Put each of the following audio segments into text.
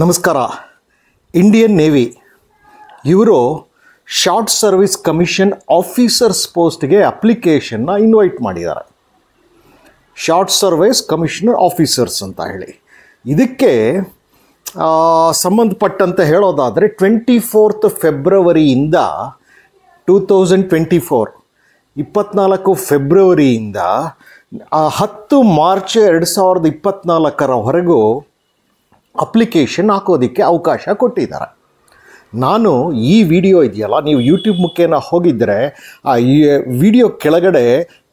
ನಮಸ್ಕಾರ. Indian navy ಇವರು short service commission officers ಪೋಸ್ಟ್ಗೆ ಅಪ್ಲಿಕೇಶನ್ನ ಇನ್ವೈಟ್ ಮಾಡಿದ್ದಾರೆ. ಶಾರ್ಟ್ ಸರ್ವಿಸ್ ಕಮಿಷನರ್ ಆಫೀಸರ್ಸ್ ಅಂತ ಹೇಳಿ ಇದಕ್ಕೆ ಸಂಬಂಧಪಟ್ಟಂತೆ ಹೇಳೋದಾದರೆ 24 ಫೆಬ್ರವರಿಯಿಂದ 2024 24 ಫೆಬ್ರವರಿಯಿಂದ 10 ಮಾರ್ಚ್ 2024ವರೆಗೂ ಅಪ್ಲಿಕೇಶನ್ ಹಾಕೋದಕ್ಕೆ ಅವಕಾಶ ಕೊಟ್ಟಿದ್ದಾರೆ. ನಾನು ಈ ವಿಡಿಯೋ ಇದೆಯಲ್ಲ, ನೀವು ಯೂಟ್ಯೂಬ್ ಮುಖೇನ ಹೋಗಿದ್ದರೆ ಆ ವಿಡಿಯೋ ಕೆಳಗಡೆ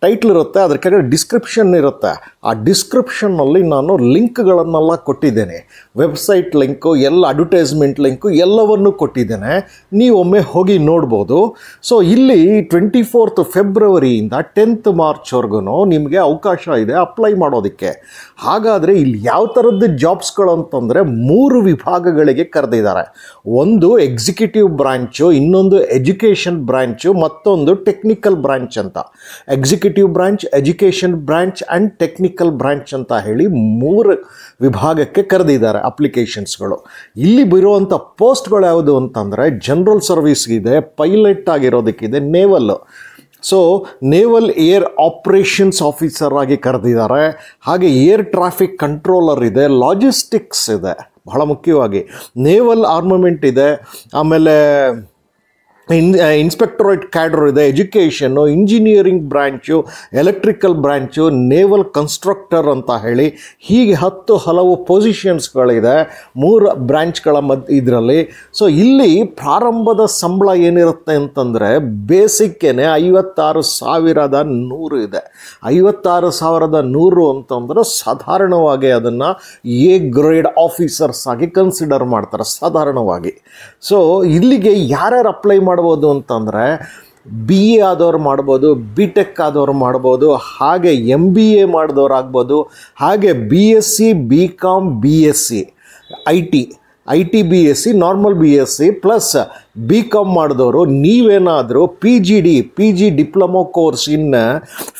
ಟೈಟ್ಲ್ ಇರುತ್ತೆ, ಅದ್ರ ಕೆಳಗಡೆ ಡಿಸ್ಕ್ರಿಪ್ಷನ್ ಇರುತ್ತೆ. ಆ ಡಿಸ್ಕ್ರಿಪ್ಷನ್ನಲ್ಲಿ ನಾನು ಲಿಂಕ್ಗಳನ್ನೆಲ್ಲ ಕೊಟ್ಟಿದ್ದೇನೆ, ವೆಬ್ಸೈಟ್ ಲಿಂಕು, ಎಲ್ಲ ಅಡ್ವರ್ಟೈಸ್ಮೆಂಟ್ ಲಿಂಕು ಎಲ್ಲವನ್ನು ಕೊಟ್ಟಿದ್ದೇನೆ, ನೀವೊಮ್ಮೆ ಹೋಗಿ ನೋಡ್ಬೋದು. ಸೊ ಇಲ್ಲಿ 24 ಫೆಬ್ರವರಿಯಿಂದ 10 ಮಾರ್ಚ್ವರೆಗೂ ನಿಮಗೆ ಅವಕಾಶ ಇದೆ ಅಪ್ಲೈ ಮಾಡೋದಕ್ಕೆ. ಹಾಗಾದರೆ ಇಲ್ಲಿ ಯಾವ ಥರದ್ದು ಜಾಬ್ಸ್ಗಳು ಅಂತಂದರೆ 3 ವಿಭಾಗಗಳಿಗೆ ಕರೆದಿದ್ದಾರೆ. ಒಂದು ಎಕ್ಸಿಕ್ಯೂಟಿವ್ ಬ್ರಾಂಚು, ಇನ್ನೊಂದು ಎಜುಕೇಷನ್ ಬ್ರಾಂಚು, ಮತ್ತೊಂದು ಟೆಕ್ನಿಕಲ್ ಬ್ರಾಂಚ್ ಅಂತ. Executive branch, education branch and technical branch ಅಂತ ಹೇಳಿ 3 ವಿಭಾಗಕ್ಕೆ ಕರೆದಿದ್ದಾರೆ ಅಪ್ಲಿಕೇಶನ್ಸ್ಗಳು. ಇಲ್ಲಿ ಬರುವಂಥ ಪೋಸ್ಟ್ಗಳು ಯಾವುದು ಅಂತಂದರೆ ಜನರಲ್ ಸರ್ವಿಸ್ಗಿದೆ, ಪೈಲಟ್ ಆಗಿರೋದಕ್ಕಿದೆ, naval. So naval air operations officer ಆಗಿ ಕರೆದಿದ್ದಾರೆ, ಹಾಗೆ ಏರ್ ಟ್ರಾಫಿಕ್ ಕಂಟ್ರೋಲರ್ ಇದೆ, ಲಾಜಿಸ್ಟಿಕ್ಸ್ ಇದೆ, ಬಹಳ ಮುಖ್ಯವಾಗಿ ನೇವಲ್ ಆರ್ಮಮೆಂಟ್ ಇದೆ, ಆಮೇಲೆ ಇನ್ಸ್ಪೆಕ್ಟರೇಟ್ ಕ್ಯಾಡರ್ ಇದೆ, education, engineering branch, electrical branch, naval constructor ಅಂತ ಹೇಳಿ ಹೀಗೆ 10 ಹಲವು ಪೊಸಿಷನ್ಸ್ಗಳಿದೆ 3 ಬ್ರ್ಯಾಂಚ್ಗಳ ಇದರಲ್ಲಿ. ಸೊ ಇಲ್ಲಿ ಪ್ರಾರಂಭದ ಸಂಬಳ ಏನಿರುತ್ತೆ ಅಂತಂದರೆ ಬೇಸಿಕ್ಕೇನೆ 56,100 ಇದೆ. 56,100 ಅಂತಂದರೆ ಸಾಧಾರಣವಾಗಿ ಅದನ್ನು ಎ ಗ್ರೇಡ್ ಆಫೀಸರ್ಸ್ ಆಗಿ ಕನ್ಸಿಡರ್ ಮಾಡ್ತಾರೆ ಸಾಧಾರಣವಾಗಿ. ಸೊ ಇಲ್ಲಿಗೆ ಯಾರ್ಯಾರು ಅಪ್ಲೈ ಮಾಡ್ಬೋದು ಅಂತಂದರೆ BA ಆದವ್ರು ಮಾಡ್ಬೋದು, BTech ಆದವ್ರು ಮಾಡ್ಬೋದು, ಹಾಗೆ MBA ಮಾಡಿದವ್ರು ಆಗ್ಬೋದು, ಹಾಗೆ BSc, BCom, BSc, IT BSc, normal BSc plus BCom ಮಾಡಿದವರು. ನೀವೇನಾದರೂ P G diploma course in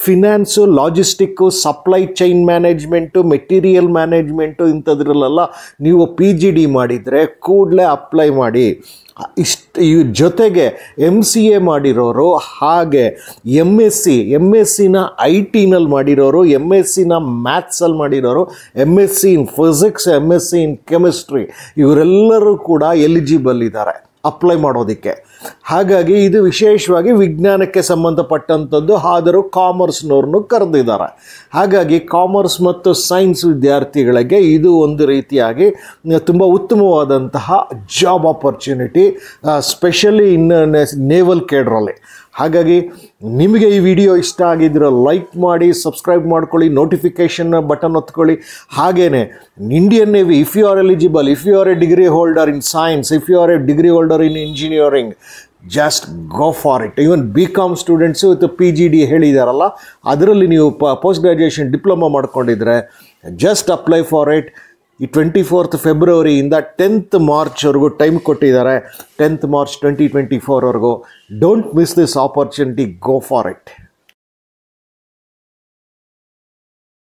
finance, logistic, supply chain management, material management ಇಂಥದ್ರಲ್ಲೆಲ್ಲ ನೀವು PGD ಮಾಡಿದರೆ ಕೂಡಲೇ ಅಪ್ಲೈ ಮಾಡಿ. ಇವ್ರ ಜೊತೆಗೆ MCA ಮಾಡಿರೋರು, ಹಾಗೆ MSc IT ನಲ್ಲಿ ಮಾಡಿರೋರು, MSc ಮ್ಯಾಥ್ಸಲ್ಲಿ ಮಾಡಿರೋರು, MSc in physics, MSc in chemistry ಇವರೆಲ್ಲರೂ ಕೂಡ ಎಲಿಜಿಬಲ್ ಇದ್ದಾರೆ ಅಪ್ಲೈ ಮಾಡೋದಕ್ಕೆ. ಹಾಗಾಗಿ ಇದು ವಿಶೇಷವಾಗಿ ವಿಜ್ಞಾನಕ್ಕೆ ಸಂಬಂಧಪಟ್ಟಂಥದ್ದು, ಆದರೂ ಕಾಮರ್ಸ್ನವ್ರನ್ನೂ ಕರೆದಿದ್ದಾರೆ. ಹಾಗಾಗಿ ಕಾಮರ್ಸ್ ಮತ್ತು ಸೈನ್ಸ್ ವಿದ್ಯಾರ್ಥಿಗಳಿಗೆ ಇದು ಒಂದು ರೀತಿಯಾಗಿ ತುಂಬ ಉತ್ತಮವಾದಂತಹ job opportunity, specially in naval ಕೇಡ್ರಲ್ಲಿ. ಹಾಗಾಗಿ ನಿಮಗೆ ಈ ವಿಡಿಯೋ ಇಷ್ಟ ಆಗಿದ್ದರೆ ಲೈಕ್ ಮಾಡಿ, ಸಬ್ಸ್ಕ್ರೈಬ್ ಮಾಡ್ಕೊಳ್ಳಿ, ನೋಟಿಫಿಕೇಷನ್ ಬಟನ್ ಒತ್ಕೊಳ್ಳಿ. ಹಾಗೆಯೇ Indian navy, if you are eligible, if you are a degree holder in science, if you are a degree holder in engineering, just go for it. Even BCom students with PGD ಹೇಳಿದಾರಲ್ಲ, ಅದರಲ್ಲಿ ನೀವು post graduation diploma ಮಾಡ್ಕೊಂಡಿದ್ರೆ just apply for it. ಈ 24 ಫೆಬ್ರವರಿಯಿಂದ 10 ಮಾರ್ಚ್ವರೆಗೂ time ಕೊಟ್ಟಿದ್ದಾರೆ, 10 March 2024ವರೆಗೂ. Don't miss this opportunity, go for it.